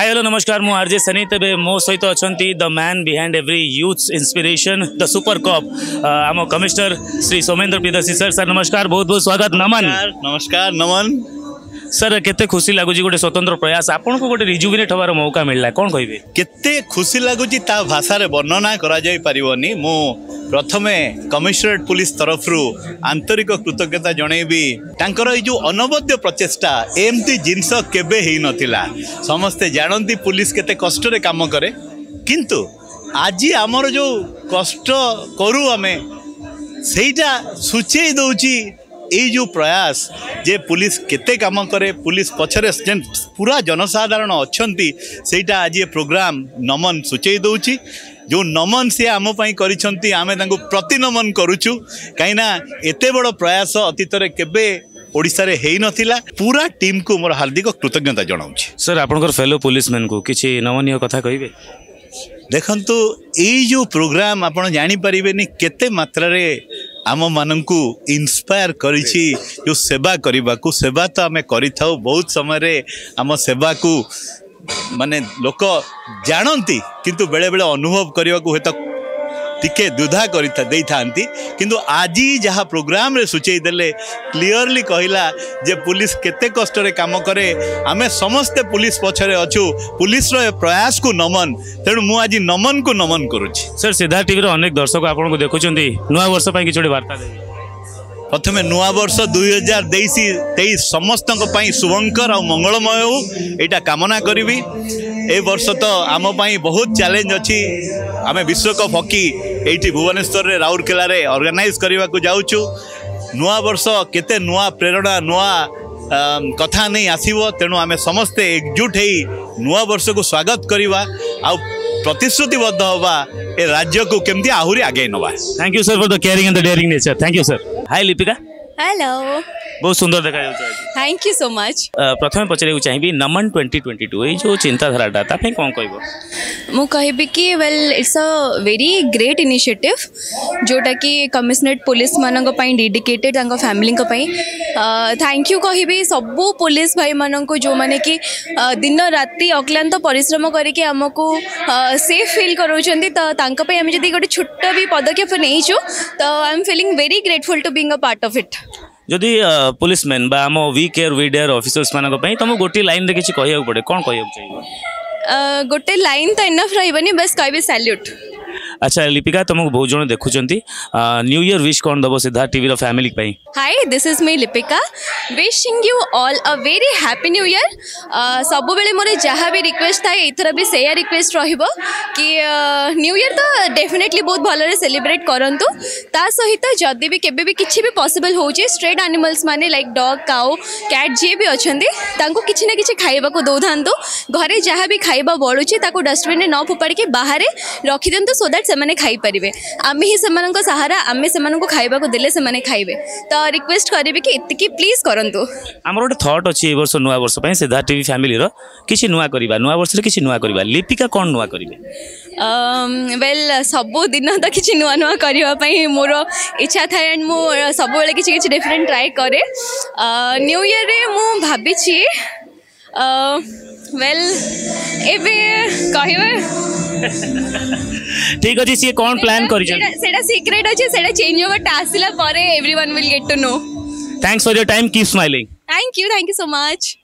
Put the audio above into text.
hi hello नमस्कार मु RJ Sunny तेज मो सहित अच्छा the man behind every youth's inspiration the super cop आम commissioner Shri Somendra Priyadarshi sir sir नमस्कार बहुत बहुत स्वागत नमन नमस्कार नमन सर केते खुशी लगुच गोटे स्वतंत्र प्रयास आपन को गोटे रिजुविनेट हमार मौका मिलला कौन कहे केते खुशी लगुच ता भाषा वर्णना करनी मु प्रथमे कमिश्नरेट पुलिस तरफ आंतरिक कृतज्ञता जनइबी तांकर ए जो अनवद्य प्रचेष्टा एमती जिनस केबे ही नथिला समस्ते जानती पुलिस केते कष्ट रे काम करे किंतु आज आमर जो कष्ट करू आमे सेटा सूचई दउची ए जो प्रयास जे पुलिस केते काम करे पुलिस पछरे पूरा जनसाधारण अच्छंती सेटा आज ये प्रोग्राम नमन सूचई दउची जो नमन सी आम आमे तांको प्रति नमन करूचु कहीं ना एते बड़ प्रयास अतीत केबे ओडिसा रे हेई नथिला पूरा टीम को मोर हार्दिक कृतज्ञता जनाउछि सर आपनकर फेलो पुलिसमैन को किछि नमनीय कथा कहिबे देखंतु एई जो प्रोग्राम आपन जानि परिबेनी केते मात्रा रे आम मानू इंस्पायर करिछि जो सेवा करबा को सेवा तो आमे करिथाउ बहुत समय रे आम सेवा को माने लोक जानती किंतु बेले बेले अनुभव करने को हेतु टिके दुधा कर आज जहाँ प्रोग्राम रे सूचई देले क्लीयरली कहला जे पुलिस केते कष्ट रे काम करे आमे समस्ते पुलिस पछरे अछु पुलिस रो प्रयास को नमन तेणु मु आज नमन को नमन करुछि सर सीधा टीवी रे अनेक दर्शक आपन को देखुछंती नवा वर्ष पई किछोडी वार्ता देबे प्रथमे नुआ वर्ष 2023 समस्त शुभंकर आ मंगलमय हो एटा कामना करी ए वर्ष तो आम पाई बहुत चैलेंज अच्छी आम विश्वकप हॉकी ये भुवनेश्वर रे राउरकेला रे ऑर्गेनाइज करने को जाऊँ नुआ वर्ष केते नुआ प्रेरणा नुआ कथा नहीं आसो तेणु आम समस्ते एकजुट हो नुआ वर्ष को स्वागत करवा आ प्रतिश्रुतिबद्ध होगा ए राज्य को केमती आहुरी आगे नवा thank you sir for the caring and the daring nature thank you sir hi Lipika hello बहुत सुंदर देखा थैंक यू सो मच प्रथम पचारे चाहिए नमन 2022 ये जो चिंताधारा कौन कह मु कहबी कि well it's a very great initiative जोटा कि कमिश्नरेट पुलिस मानक पई डेडिकेटेड फैमिली थैंक यू कहबी सबू पुलिस भाई मान को जो माने कि दिन राति अक्लांत परिश्रम करके आमको सेफ फील कराउछंती तो तांका पई हम जदी गोटे छोट भी पदक्षेप नहीं छु तो I am feeling very grateful to being a part of it जदि पुलिसमैन बा हम we care we dare officers मानक पई तुम गोटी लाइन रे किछि कहया पड़े कोन कहया चाहिए गोटे लाइन तो इनफ रहबनी बस कहबे सैल्यूट अच्छा लिपिका तुमको बहुत जन देखुंती न्यू ईयर विश कौन दबो सीधा टीवी रो फैमिली पई hi this is me Lipika wishing you all a very happy new year सब बेले मोरे जहाँ भी रिक्वेस्ट था एथरा भी सेया रिक्वेस्ट रहिबो कि न्यू ईयर तो डेफिनेटली बहुत भल रे सेलिब्रेट करंतु ता सहित जदी भी केबे भी किछि भी पॉसिबल हो जे स्ट्रेट एनिमल्स माने लाइक डॉग काऊ कैट जे भी अछंदी तांको किछि ना किछि खाइबा को दोधांतु घरे जहाँ भी खाइबा बळुछि ताको डस्टबिन में न फुपाड़ के बाहर रखि दंतु सो दैट सेमाने खाई परिवे आमे ही सेमानन को सहारा आमे सेमानन को खाइबा को देले सेमाने खाइबे तो रिक्वेस्ट करबे कि इतकी प्लीज करंतु हमर गोटे थॉट अछि ए वर्ष नुवा वर्ष पई सीधा टीवी फैमिली रो किछि नुवा करबा नुवा वर्ष रे किछि नुवा करबा लिपिका कोन नुवा करबे वेल सबो दिन त किछि नुवा नुवा करबा पई मोर इच्छा था एंड मो सबो बेले किछि किछि डिफरेंट ट्राई करे न्यू ईयर रे मो भाबी छी वेल एबे कहबे ठीक अछि से कोन प्लान करी छै सेडा सीक्रेट अछि सेडा चेंज ओवर टास्कला पर everyone will get to know thanks for your time keep smiling thank you so much